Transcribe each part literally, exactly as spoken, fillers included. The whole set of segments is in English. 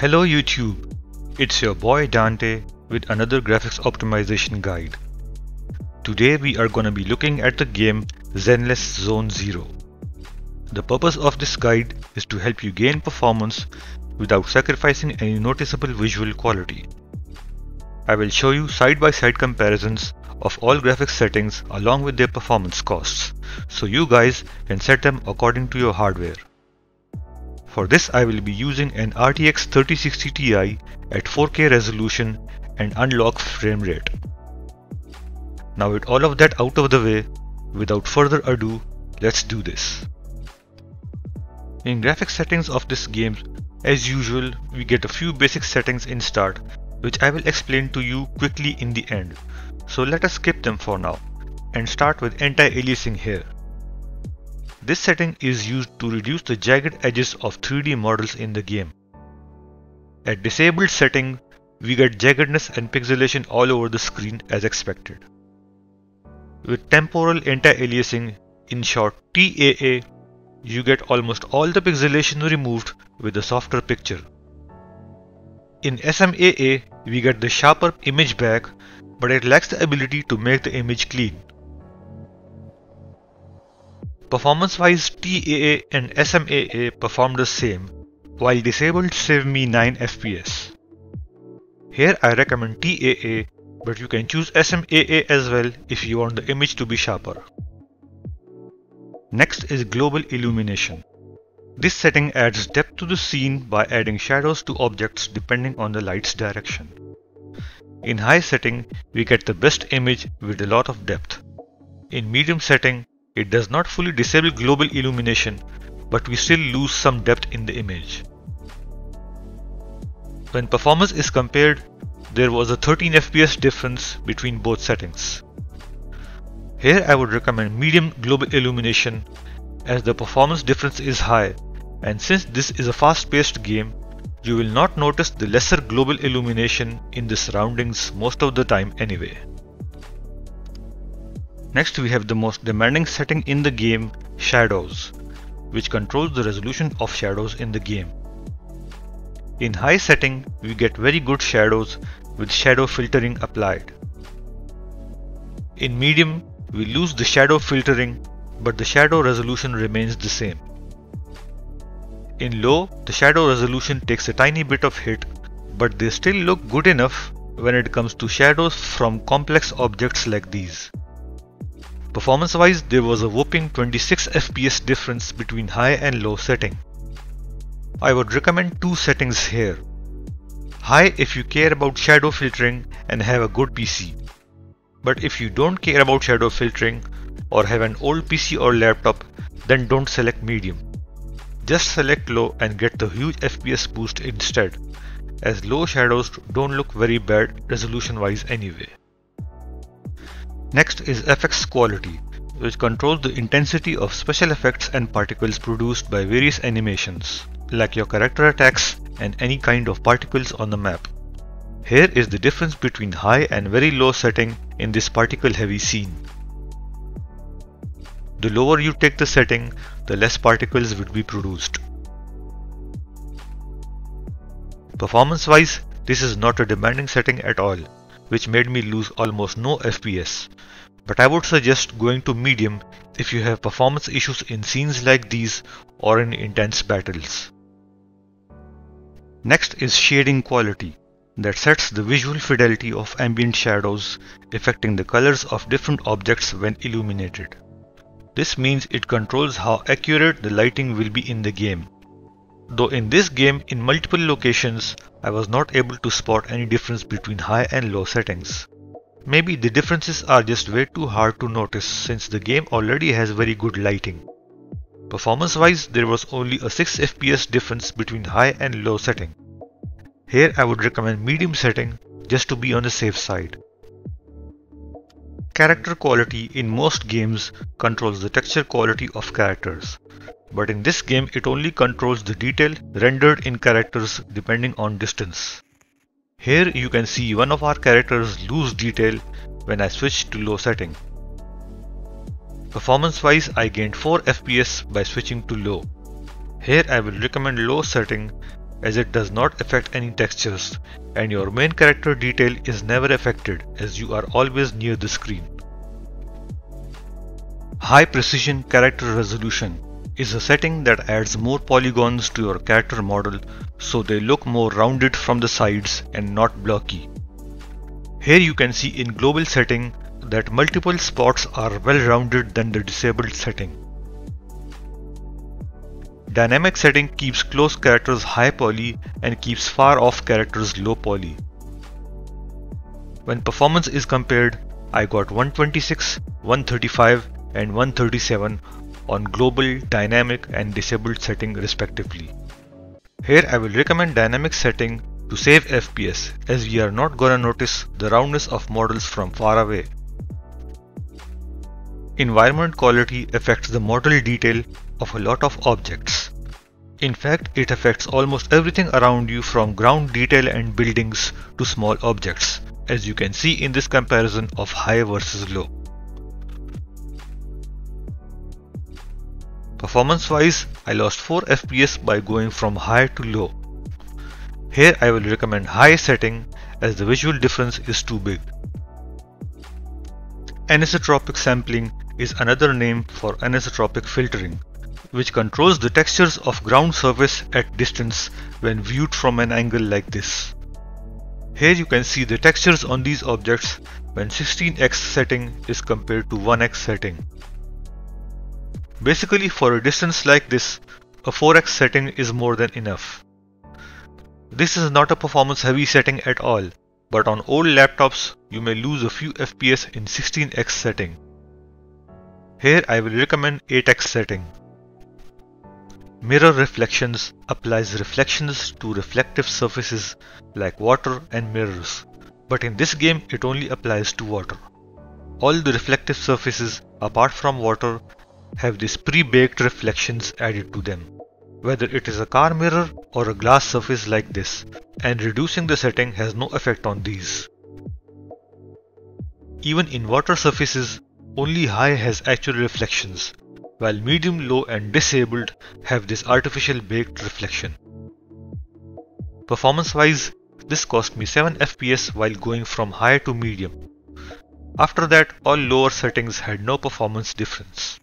Hello YouTube, it's your boy Dante with another graphics optimization guide. Today we are gonna be looking at the game Zenless Zone Zero. The purpose of this guide is to help you gain performance without sacrificing any noticeable visual quality. I will show you side-by-side comparisons of all graphics settings along with their performance costs, so you guys can set them according to your hardware. For this I will be using an R T X thirty sixty T I at four K resolution and unlocked frame rate. Now with all of that out of the way, without further ado, let's do this. In graphics settings of this game, as usual, we get a few basic settings in start, which I will explain to you quickly in the end. So let us skip them for now and start with anti-aliasing here. This setting is used to reduce the jagged edges of three D models in the game. At disabled setting, we get jaggedness and pixelation all over the screen as expected. With temporal anti-aliasing, in short T A A, you get almost all the pixelation removed with a softer picture. In S M A A, we get the sharper image back, but it lacks the ability to make the image clean. Performance-wise, T A A and S M A A perform the same, while disabled save me nine F P S. Here I recommend T A A, but you can choose S M A A as well if you want the image to be sharper. Next is global illumination. This setting adds depth to the scene by adding shadows to objects depending on the light's direction. In high setting, we get the best image with a lot of depth. In medium setting, it does not fully disable global illumination, but we still lose some depth in the image. When performance is compared, there was a thirteen F P S difference between both settings. Here I would recommend medium global illumination as the performance difference is high, and since this is a fast-paced game, you will not notice the lesser global illumination in the surroundings most of the time anyway. Next we have the most demanding setting in the game, shadows, which controls the resolution of shadows in the game. In high setting, we get very good shadows with shadow filtering applied. In medium, we lose the shadow filtering, but the shadow resolution remains the same. In low, the shadow resolution takes a tiny bit of hit, but they still look good enough when it comes to shadows from complex objects like these. Performance wise, there was a whopping twenty-six F P S difference between high and low setting. I would recommend two settings here. High if you care about shadow filtering and have a good P C. But if you don't care about shadow filtering or have an old P C or laptop, then don't select medium. Just select low and get the huge F P S boost instead, as low shadows don't look very bad resolution wise anyway. Next is F X quality, which controls the intensity of special effects and particles produced by various animations, like your character attacks and any kind of particles on the map. Here is the difference between high and very low setting in this particle heavy scene. The lower you take the setting, the less particles will be produced. Performance wise, this is not a demanding setting at all, which made me lose almost no F P S, but I would suggest going to medium if you have performance issues in scenes like these or in intense battles. Next is shading quality, that sets the visual fidelity of ambient shadows, affecting the colors of different objects when illuminated. This means it controls how accurate the lighting will be in the game. Though in this game, in multiple locations, I was not able to spot any difference between high and low settings. Maybe the differences are just way too hard to notice since the game already has very good lighting. Performance wise, there was only a six F P S difference between high and low setting. Here I would recommend medium setting just to be on the safe side. Character quality in most games controls the texture quality of characters. But in this game, it only controls the detail rendered in characters depending on distance. Here you can see one of our characters lose detail when I switch to low setting. Performance wise, I gained four F P S by switching to low. Here I will recommend low setting as it does not affect any textures, and your main character detail is never affected as you are always near the screen. High precision character resolution is a setting that adds more polygons to your character model so they look more rounded from the sides and not blocky. Here you can see in global setting that multiple spots are well rounded than the disabled setting. Dynamic setting keeps close characters high poly and keeps far off characters low poly. When performance is compared, I got one twenty-six, one thirty-five and one thirty-seven on global, dynamic and disabled setting respectively. Here I will recommend dynamic setting to save F P S as we are not gonna notice the roundness of models from far away. Environment quality affects the model detail of a lot of objects. In fact, it affects almost everything around you from ground detail and buildings to small objects, as you can see in this comparison of high versus low. Performance wise, I lost four F P S by going from high to low. Here I will recommend high setting as the visual difference is too big. Anisotropic sampling is another name for anisotropic filtering, which controls the textures of ground surface at distance when viewed from an angle like this. Here you can see the textures on these objects when sixteen X setting is compared to one X setting. Basically, for a distance like this, a four X setting is more than enough. This is not a performance heavy setting at all, but on old laptops you may lose a few F P S in sixteen X setting. Here I will recommend eight X setting. Mirror reflections applies reflections to reflective surfaces like water and mirrors, but in this game it only applies to water. All the reflective surfaces apart from water have these pre-baked reflections added to them, whether it is a car mirror or a glass surface like this, and reducing the setting has no effect on these. Even in water surfaces, only high has actual reflections, while medium, low and disabled have this artificial baked reflection. Performance wise, this cost me seven F P S while going from high to medium. After that, all lower settings had no performance difference.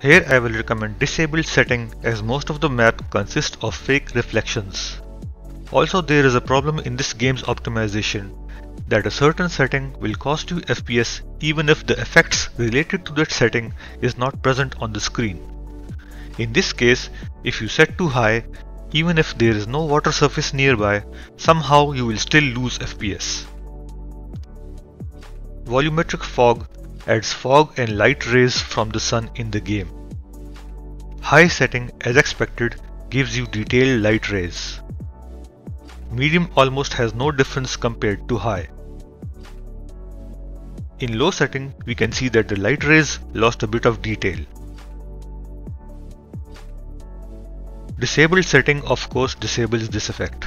Here I will recommend disabled setting as most of the map consists of fake reflections. Also, there is a problem in this game's optimization that a certain setting will cost you F P S even if the effects related to that setting is not present on the screen. In this case, if you set to high, even if there is no water surface nearby, somehow you will still lose F P S. Volumetric fog adds fog and light rays from the sun in the game. High setting, as expected, gives you detailed light rays. Medium almost has no difference compared to high. In low setting, we can see that the light rays lost a bit of detail. Disabled setting of course disables this effect.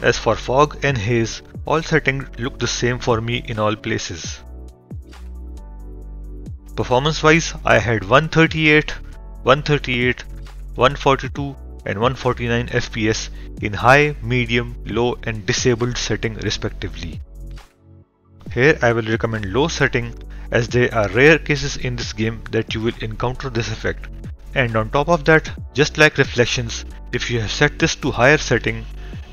As for fog and haze, all settings look the same for me in all places. Performance wise, I had one thirty-eight, one thirty-eight, one forty-two and one forty-nine F P S in high, medium, low and disabled setting respectively. Here I will recommend low setting as there are rare cases in this game that you will encounter this effect, and on top of that, just like reflections, if you have set this to higher setting,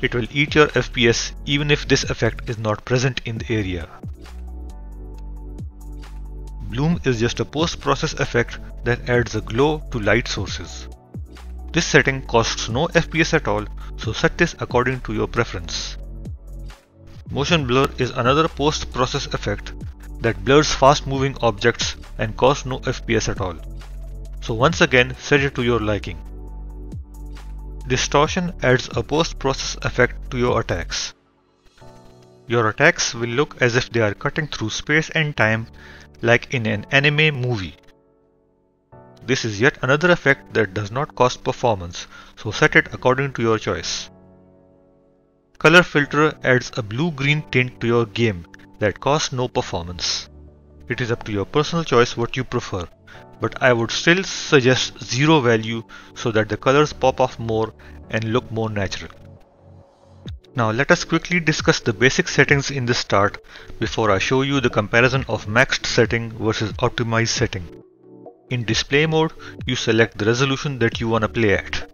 it will eat your F P S even if this effect is not present in the area. Bloom is just a post-process effect that adds a glow to light sources. This setting costs no F P S at all, so set this according to your preference. Motion blur is another post-process effect that blurs fast-moving objects and costs no F P S at all. So once again, set it to your liking. Distortion adds a post-process effect to your attacks. Your attacks will look as if they are cutting through space and time like in an anime movie. This is yet another effect that does not cost performance, so set it according to your choice. Color filter adds a blue-green tint to your game that costs no performance. It is up to your personal choice what you prefer, but I would still suggest zero value so that the colors pop off more and look more natural. Now let us quickly discuss the basic settings in this start before I show you the comparison of maxed setting versus optimized setting. In display mode, you select the resolution that you want to play at.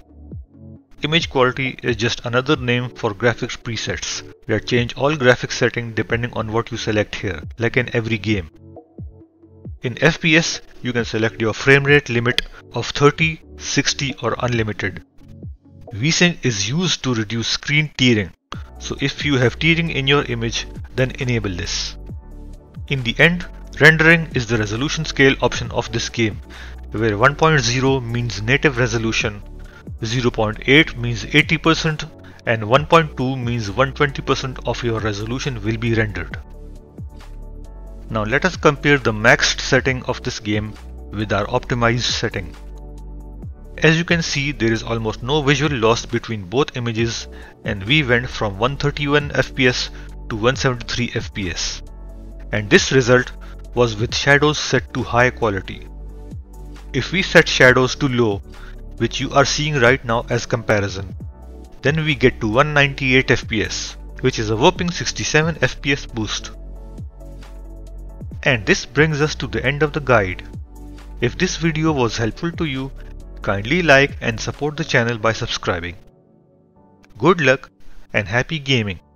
Image quality is just another name for graphics presets that change all graphics settings depending on what you select here, like in every game. In F P S, you can select your frame rate limit of thirty, sixty or unlimited. VSync is used to reduce screen tearing, so if you have tearing in your image, then enable this. In the end, rendering is the resolution scale option of this game, where one point zero means native resolution, zero point eight means eighty percent and one point two means one hundred twenty percent of your resolution will be rendered. Now let us compare the maxed setting of this game with our optimized setting. As you can see, there is almost no visual loss between both images and we went from one thirty-one F P S to one seventy-three F P S. And this result was with shadows set to high quality. If we set shadows to low, which you are seeing right now as comparison, then we get to one ninety-eight F P S, which is a whopping sixty-seven F P S boost. And this brings us to the end of the guide. If this video was helpful to you, kindly like and support the channel by subscribing. Good luck and happy gaming!